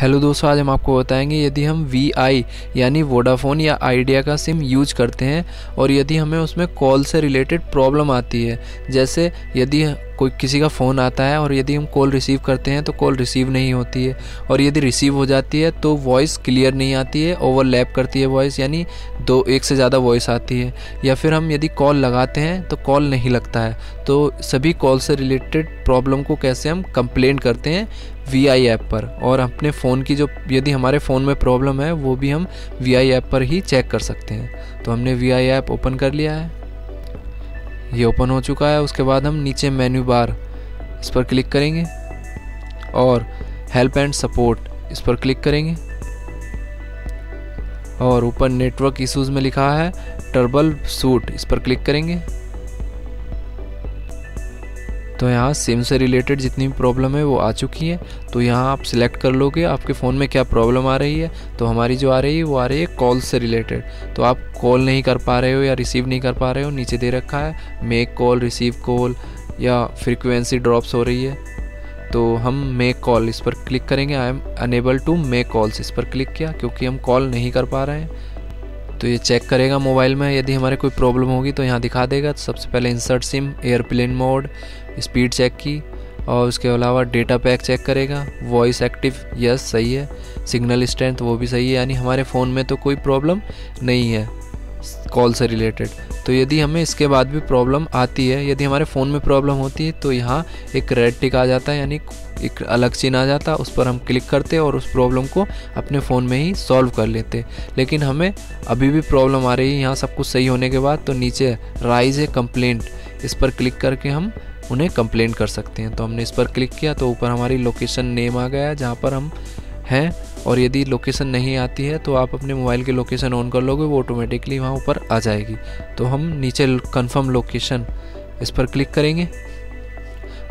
Hello दोस्तों, आज हम आपको बताएंगे यदि हम VI यानी वोडाफोन या आइडिया का सिम यूज करते हैं और यदि हमें उसमें कॉल से रिलेटेड प्रॉब्लम आती है, जैसे यदि कोई किसी का फ़ोन आता है और यदि हम कॉल रिसीव करते हैं तो कॉल रिसीव नहीं होती है, और यदि रिसीव हो जाती है तो वॉइस क्लियर नहीं आती है, ओवरलैप करती है वॉइस, यानी दो एक से ज़्यादा वॉइस आती है। या फिर हम यदि कॉल लगाते हैं तो कॉल नहीं लगता है। तो सभी कॉल से रिलेटेड प्रॉब्लम को कैसे हम कंप्लेंट करते हैं VI ऐप पर, और अपने फ़ोन की जो यदि हमारे फ़ोन में प्रॉब्लम है वो भी हम VI ऐप पर ही चेक कर सकते हैं। तो हमने VI ऐप ओपन कर लिया है, ये ओपन हो चुका है। उसके बाद हम नीचे मेन्यू बार इस पर क्लिक करेंगे और हेल्प एंड सपोर्ट इस पर क्लिक करेंगे, और ऊपर नेटवर्क इश्यूज में लिखा है ट्रबल शूट, इस पर क्लिक करेंगे। तो यहाँ सिम से रिलेटेड जितनी भी प्रॉब्लम है वो आ चुकी है। तो यहाँ आप सिलेक्ट कर लोगे आपके फ़ोन में क्या प्रॉब्लम आ रही है। तो हमारी जो आ रही है वो आ रही है कॉल से रिलेटेड। तो आप कॉल नहीं कर पा रहे हो या रिसीव नहीं कर पा रहे हो, नीचे दे रखा है मेक कॉल, रिसीव कॉल, या फ्रिक्वेंसी ड्रॉप्स हो रही है। तो हम मेक कॉल इस पर क्लिक करेंगे। I am unable to make calls इस पर क्लिक किया क्योंकि हम कॉल नहीं कर पा रहे हैं। तो ये चेक करेगा मोबाइल में, यदि हमारे कोई प्रॉब्लम होगी तो यहाँ दिखा देगा। तो सबसे पहले insert SIM, airplane mode, speed check की, और उसके अलावा डेटा पैक चेक करेगा, वॉइस एक्टिव यस सही है, सिग्नल स्ट्रेंथ वो भी सही है, यानी हमारे फ़ोन में तो कोई प्रॉब्लम नहीं है कॉल से रिलेटेड। तो यदि हमें इसके बाद भी प्रॉब्लम आती है, यदि हमारे फ़ोन में प्रॉब्लम होती है तो यहाँ एक रेड टिक आ जाता है, यानी एक अलग चिन्ह आ जाता है, उस पर हम क्लिक करते और उस प्रॉब्लम को अपने फ़ोन में ही सॉल्व कर लेते। लेकिन हमें अभी भी प्रॉब्लम आ रही है यहाँ सब कुछ सही होने के बाद। तो नीचे राइज ए कंप्लेंट इस पर क्लिक करके हम उन्हें कंप्लेंट कर सकते हैं। तो हमने इस पर क्लिक किया तो ऊपर हमारी लोकेशन नेम आ गया है जहाँ पर हम हैं, और यदि लोकेशन नहीं आती है तो आप अपने मोबाइल की लोकेशन ऑन कर लोगे, वो ऑटोमेटिकली वहाँ ऊपर आ जाएगी। तो हम नीचे कंफर्म लोकेशन इस पर क्लिक करेंगे।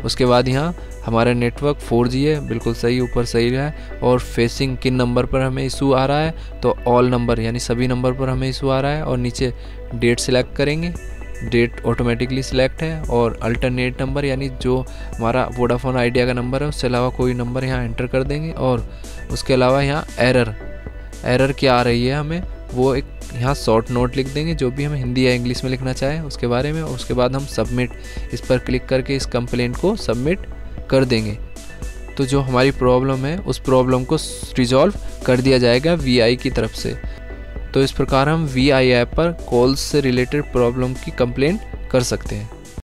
उसके बाद यहाँ हमारा नेटवर्क 4G है, बिल्कुल सही, ऊपर सही है। और फेसिंग किन नंबर पर हमें इशू आ रहा है, तो ऑल नंबर यानी सभी नंबर पर हमें इशू आ रहा है। और नीचे डेट सिलेक्ट करेंगे, डेट ऑटोमेटिकली सिलेक्ट है। और अल्टरनेट नंबर यानी जो हमारा वोडाफोन आइडिया का नंबर है उससे अलावा कोई नंबर यहाँ एंटर कर देंगे। और उसके अलावा यहाँ एरर क्या आ रही है हमें, वो एक यहाँ शॉर्ट नोट लिख देंगे जो भी हम हिंदी या इंग्लिश में लिखना चाहें उसके बारे में। उसके बाद हम सबमिट इस पर क्लिक करके इस कंप्लेंट को सबमिट कर देंगे। तो जो हमारी प्रॉब्लम है उस प्रॉब्लम को रिजॉल्व कर दिया जाएगा VI की तरफ से। तो इस प्रकार हम VI ऐप पर कॉल्स से रिलेटेड प्रॉब्लम की कंप्लेंट कर सकते हैं।